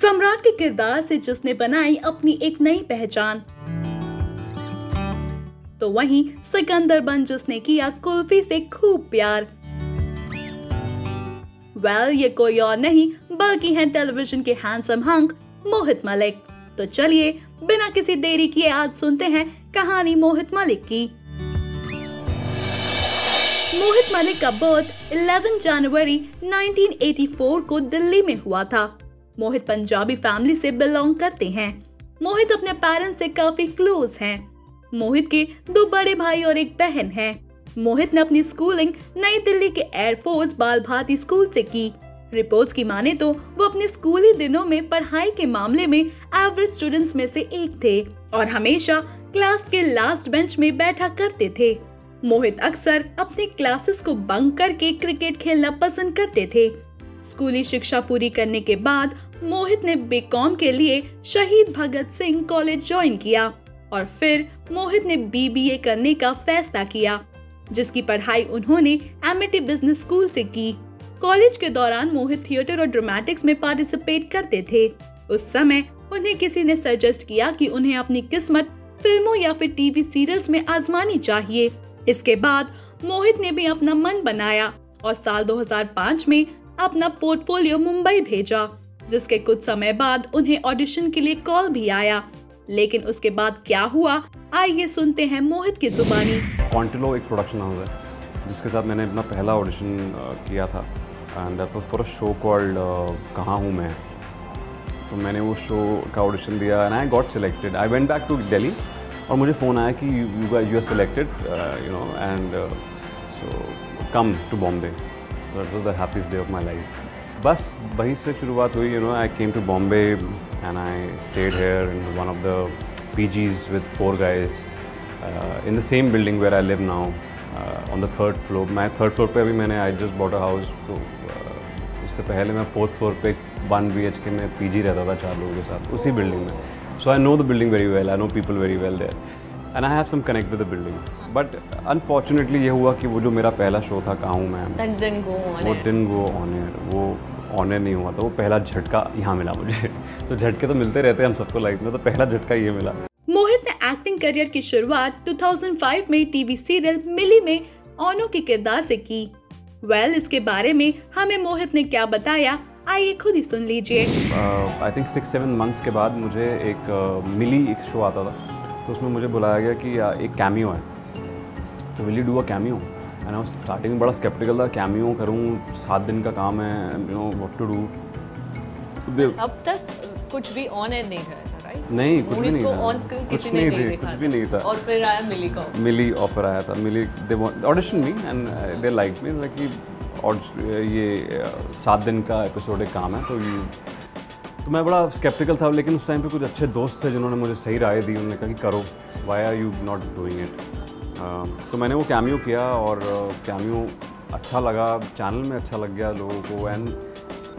सम्राट के किरदार से जिसने बनाई अपनी एक नई पहचान, तो वहीं सिकंदर बन जिसने किया कुल्फी से खूब प्यार। ये कोई और नहीं बल्कि हैं टेलीविजन के हैंडसम हंक मोहित मलिक। तो चलिए बिना किसी देरी किए आज सुनते हैं कहानी मोहित मलिक की। मोहित मलिक का बर्थ 11 जनवरी 1984 को दिल्ली में हुआ था। मोहित पंजाबी फैमिली से बिलोंग करते हैं। मोहित अपने पेरेंट्स से काफी क्लोज हैं। मोहित के दो बड़े भाई और एक बहन है। मोहित ने अपनी स्कूलिंग नई दिल्ली के एयरफोर्स बाल भारती स्कूल से की। रिपोर्ट्स की माने तो वो अपने स्कूली दिनों में पढ़ाई के मामले में एवरेज स्टूडेंट्स में से एक थे और हमेशा क्लास के लास्ट बेंच में बैठा करते थे। मोहित अक्सर अपने क्लासेस को बंक करके क्रिकेट खेलना पसंद करते थे। स्कूली शिक्षा पूरी करने के बाद मोहित ने बीकॉम के लिए शहीद भगत सिंह कॉलेज ज्वाइन किया और फिर मोहित ने बीबीए करने का फैसला किया, जिसकी पढ़ाई उन्होंने एमिटी बिजनेस स्कूल से की। कॉलेज के दौरान मोहित थिएटर और ड्रामेटिक्स में पार्टिसिपेट करते थे। उस समय उन्हें किसी ने सजेस्ट किया कि उन्हें अपनी किस्मत फिल्मों या फिर टीवी सीरियल्स में आजमानी चाहिए। इसके बाद मोहित ने भी अपना मन बनाया और साल 2005 में अपना पोर्टफोलियो मुंबई भेजा, जिसके कुछ समय बाद उन्हें ऑडिशन के लिए कॉल भी आया। लेकिन उसके बाद क्या हुआ, आइए सुनते हैं मोहित की जुबानी। कॉन्टिलो एक प्रोडक्शन हाउस है जिसके साथ मैंने अपना पहला ऑडिशन किया था and that was for a show called कहाँ हूँ मैं। तो मैंने वो शो का ऑडिशन दिया and I got selected. I went back to Delhi और मुझे फ़ोन आया कि you are selected you know and so come to Bombay. That was the happiest day of my life. बस वहीं से शुरुआत हुई। You know I came to Bombay and I stayed here in one of the PGs with four guys in the same building where I live now on the third floor. My third floor पे अभी मैंने I just bought a house, तो उससे पहले मैं fourth floor पे 1 BHK में PG रहता था 4 लोगों के साथ उसी बिल्डिंग में। So I know the building very well, I know people very well there and I have some connect with the building. But unfortunately ये हुआ कि वो जो मेरा पहला शो था कहाँ हूँ मैं, वो didn't go on air, वो ऑनर नहीं हुआ था। वो पहला झटका यहाँ मिला मुझे। तो झटके तो मिलते रहते हैं हम सबको लाइफ में, तो पहला झटका ये मिला। मोहित ने एक्टिंग करियर की शुरुआत 2005 में टीवी सीरियल मिली में ओनो के किरदार से की। इसके बारे में हमें मोहित ने क्या बताया, आइए खुद ही सुन लीजिए। आई थिंक 6-7 मंथ्स के बाद मुझे एक मिली एक शो आता था, तो उसमें मुझे बुलाया गया कि एक कैमियो है, तो will you do a cameo. And I starting में बड़ा स्केप्टिकल था, कैमियो करूँ, 7 दिन का काम है, you know what to do. अब तक कुछ भी ऑन एयर नहीं करा था, राइट? नहीं, कुछ भी नहीं था, कुछ भी नहीं था। और फिर आया मिली का, मिली ऑफर आया था। Mili they audition me and they like me, like ये 7 दिन का एपिसोड एक काम है। तो मैं बड़ा स्केप्टिकल था, लेकिन उस टाइम पे कुछ अच्छे दोस्त थे जिन्होंने मुझे सही राय दी। उन्होंने कहा कि करो, why are you not doing it. तो मैंने वो कैमियो किया और कैमियो अच्छा लगा, चैनल में अच्छा लग गया लोगों को। And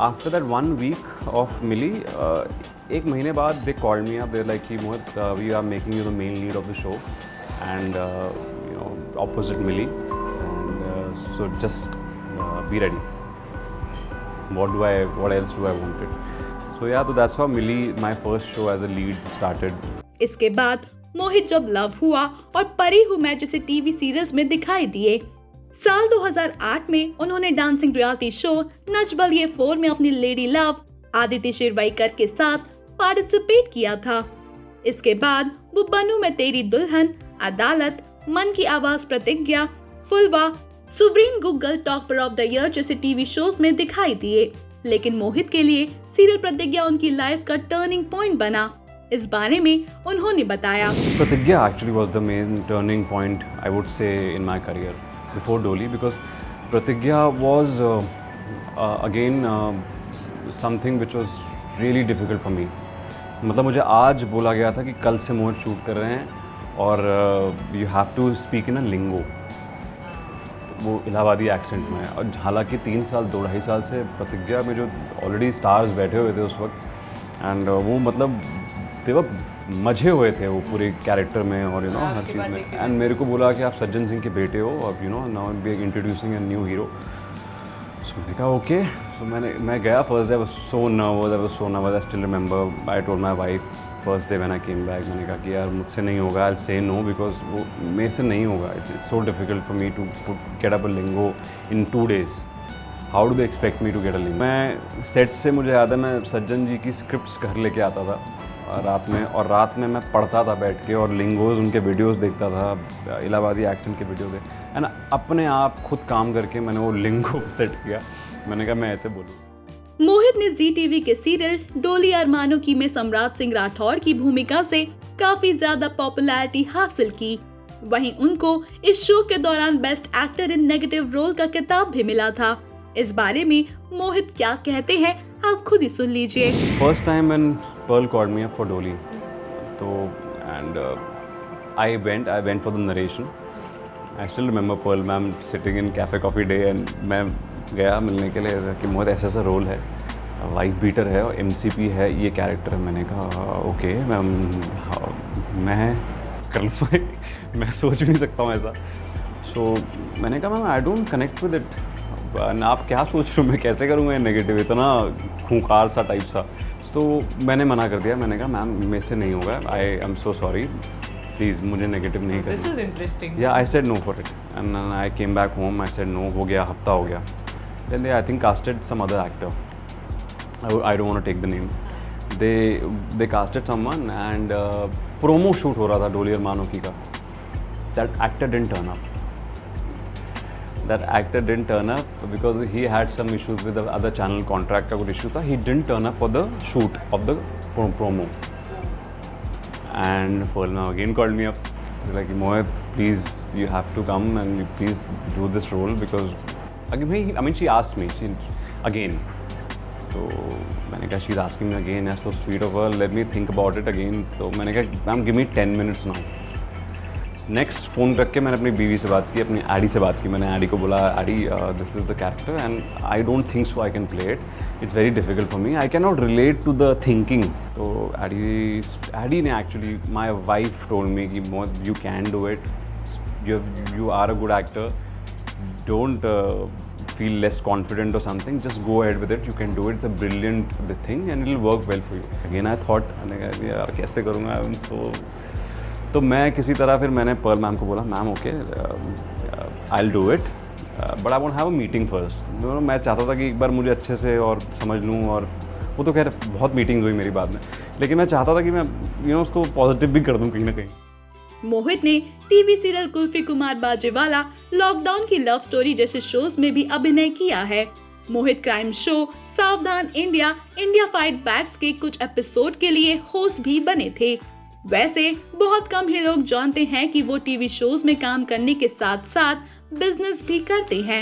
after that 1 week of Mili, एक महीने बाद they called me up, they're like कि Mohit we are making you the main lead of the show and you know opposite Mili and so just be ready. What else do I wanted, so yeah तो that's how Mili my first show as a lead started. इसके बाद मोहित जब love हुआ और परी हूँ मैं जैसे टीवी सीरियल्स में दिखाई दिए। साल 2008 में उन्होंने डांसिंग रियलिटी शो नच बल ये 4 में अपनी लेडी लव आदिती शिरवाईकर के साथ पार्टिसिपेट किया था। इसके बाद वो बनू मैं तेरी दुल्हन, अदालत, मन की आवाज Pratigya, Phulwa, Suvreen Guggal topper of the year जैसे टीवी शोज में दिखाई दिए। लेकिन मोहित के लिए सीरियल प्रतिज्ञा उनकी लाइफ का टर्निंग पॉइंट बना। इस बारे में उन्होंने बताया। Pratigya actually was the main turning point I would say in my career before Doli, because Pratigya was again something which was really difficult for me. मतलब मुझे आज बोला गया था कि कल से मोहित शूट कर रहे हैं और you have to speak in a lingo, वो इलाहाबादी एक्सेंट में। और हालांकि 3 साल 2-2.5 साल से प्रतिज्ञा में जो ऑलरेडी स्टार्स बैठे हुए थे उस वक्त, एंड वो मतलब तेवब मजे हुए थे वो पूरे कैरेक्टर में और यू नो हर चीज़ में। एंड मेरे को बोला कि आप सज्जन सिंह के बेटे हो और you know now we are introducing a new hero. So मैंने कहा ओके, सो मैं गया first day, I was so nervous, I still remember, I told my wife first day when I came back, मैंने कहा कि यार मुझसे नहीं होगा, आई से नो बिकॉज वो मेरे से नहीं होगा, it's so difficult for me to get up a lingo in 2 days, how do they expect me to get a lingo. मैं सेट से, मुझे याद है मैं सज्जन जी की स्क्रिप्ट्स घर लेके आता था रात में मैं पढ़ता था बैठ के, और लिंगोज़ उनके वीडियोस देखता था, इलाहाबादी एक्सेंट के वीडियो देख, एंड अपने आप खुद काम करके मैंने वो लिंगो सेट किया। मैंने कहा मैं ऐसे बोलूँ। मोहित ने जी टीवी के सीरियल डोली अरमानों की में सम्राट सिंह राठौर की भूमिका से काफी ज्यादा पॉपुलैरिटी हासिल की। वहीं उनको इस शो के दौरान best actor in negative role का खिताब भी मिला था। इस बारे में मोहित क्या कहते हैं आप खुद ही सुन लीजिए। First time when Pearl called me up for Doli, so and I went for the narration. I still remember Pearl ma'am sitting in cafe coffee day, and मैं गया मिलने के लिए कि बहुत ऐसा सा रोल है, वाइफ बीटर है और MCP है, ये कैरेक्टर है। मैंने कहा ओके मैम, मैं कर लूँ, मैं सोच नहीं सकता हूँ ऐसा। सो मैंने कहा ma'am I don't connect with it, आप क्या सोच रहे हो, मैं कैसे करूँगा नेगेटिव, इतना खूंखार सा टाइप सा। तो मैंने मना कर दिया, मैंने कहा मैम मेरे से नहीं होगा, I am so sorry, please मुझे नेगेटिव नहीं करना। This is interesting. Yeah I said no for it and I came back home, I said no, हो गया हफ्ता हो गया, then they I think casted some other actor, I don't want to take the name, they casted someone and promo shoot हो रहा था डोली अरमानों की का, that actor didn't turn up, because he had some issues with the other channel, contract का कुछ issue था, he didn't turn up for the shoot of the promo, and Pearl now again called me up like Mohit, please you have to come and you please do this role because again, I mean she asked me again, so मैंने कहा she's asking me again, that's so sweet of her, let me think about it again, तो मैंने कहा ma'am give me 10 minutes now। Next phone रख के मैंने अपनी बीवी से बात की, अपनी एडी से बात की, मैंने एडी को बोला AD this is the character and I don't think so I can play it, it's very difficult for me, I can not relate to the thinking. तो एडी ने actually, my wife told me कि Mohit you can do it, you are a good actor, don't feel less confident और something, just go ahead with it, you can do it, it's a brilliant thing and it will work well for you. Again I thought यार कैसे करूँगा, तो मैं किसी तरह फिर मैंने पर्ल मैम को बोला ma'am okay I will do it but I won't have a meeting first, मैं चाहता था कि एक बार मुझे अच्छे से और समझ लूँ, और वो तो खैर बहुत मीटिंग हुई मेरी बाद में, लेकिन मैं चाहता था कि मैं उसको पॉजिटिव भी कर दूँ कहीं ना कहीं। मोहित ने TV serial Kulfi Kumar Bajewala, lockdown की लव स्टोरी जैसे शोज में भी अभिनय किया है। Mohit crime show Savdhaan India, India fight back के कुछ एपिसोड के लिए होस्ट भी बने थे। वैसे बहुत कम ही लोग जानते हैं कि वो टीवी शोज में काम करने के साथ साथ बिजनेस भी करते हैं।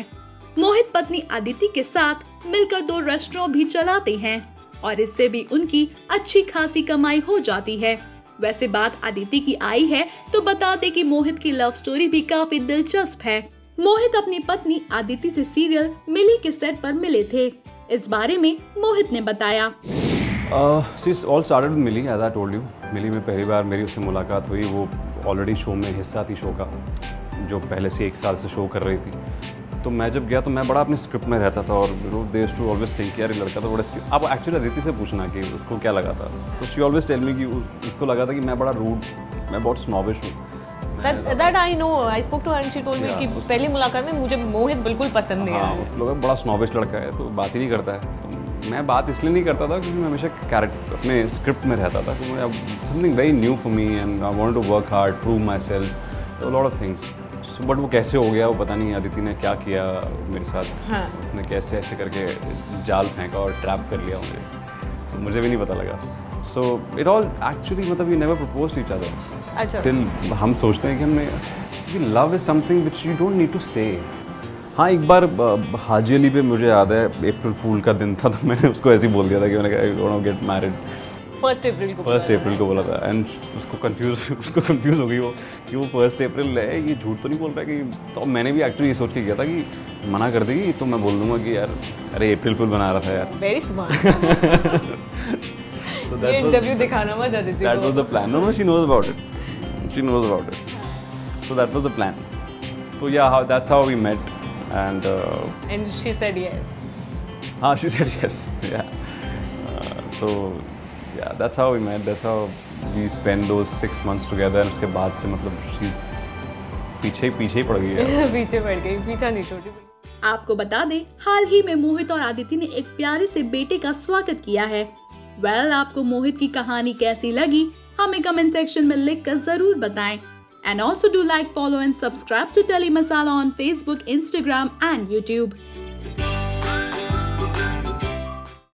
मोहित पत्नी अदिति के साथ मिलकर 2 रेस्टोरेंट भी चलाते हैं और इससे भी उनकी अच्छी खासी कमाई हो जाती है। वैसे बात अदिति की आई है तो बता दें कि मोहित की लव स्टोरी भी काफी दिलचस्प है। मोहित अपनी पत्नी अदिति से सीरियल मिली के सेट पर मिले थे। इस बारे में मोहित ने बताया, This all started with Mili, as I told you. मिली में पहली बार मेरी उससे मुलाकात हुई, वो ऑलरेडी शो में हिस्सा थी शो का, जो पहले से 1 साल से शो कर रही थी। तो मैं जब गया तो मैं बड़ा अपने स्क्रिप्ट में रहता था और देश टू ऑलवेज थिंक यार लड़का तो बड़ा स्क्रिप्ट, आप एक्चुअली अदिति से पूछना कि उसको क्या लगा था, तो शी ऑलवेज टेल मी कि उसको लगा था कि मैं बड़ा रूड, मैं बहुत स्नॉबिश हूँ। That I know, I spoke to her and she told me कि पहली मुलाकात में मुझे मोहित बिल्कुल पसंद नहीं आया, उस लोग बड़ा स्नॉबिश लड़का है तो बात ही नहीं करता है। मैं बात इसलिए नहीं करता था क्योंकि मैं हमेशा कैरेक्टर अपने स्क्रिप्ट में रहता था, तो मुझे something very new for me and I want to work hard, prove myself, lot of things, but वो कैसे हो गया वो पता नहीं, अदिति ने क्या किया मेरे साथ, उसने कैसे ऐसे करके जाल फेंका और ट्रैप कर लिया मुझे, तो मुझे भी नहीं पता लगा। सो इट ऑल एक्चुअली मतलब you never propose to each other. अच्छा, टिल हम सोचते हैं कि हमने, love is something which you don't need to say. हाँ, एक बार हाजी अली पे मुझे याद है अप्रैल फूल का दिन था, तो मैंने उसको ऐसे ही बोल दिया था कि मैंने कहा I don't get married, first April को बोला था, एंड उसको कंफ्यूज हो गई वो कि वो 1 अप्रैल है, ये झूठ तो नहीं बोल रहा कि, तो मैंने भी एक्चुअली ये सोच के किया था कि मना कर देगी तो मैं बोल दूंगा कि यार अरे अप्रैल फूल बना रहा था यार, वेरी स्मार्ट, ये इंटरव्यू दिखाना मत Aditi, that was the plan, no she knows about it, so that was the plan, तो yeah that's how we met. and she said yes. Ah, she said yes. Yeah. So yeah, that's how we met. That's how we spent those 6 months together. And उसके बाद से मतलब she's पीछे पड़ गई है। पीछे पड़ गई, पीछा नहीं छोड़ी। आपको बता दें, हाल ही में मोहित और आदिति ने एक प्यारे से बेटे का स्वागत किया है। वेल, आपको मोहित की कहानी कैसी लगी हमें कमेंट सेक्शन में लिखकर जरूर बताएं। And also do like, follow and subscribe to TellyMasala on Facebook, Instagram and YouTube.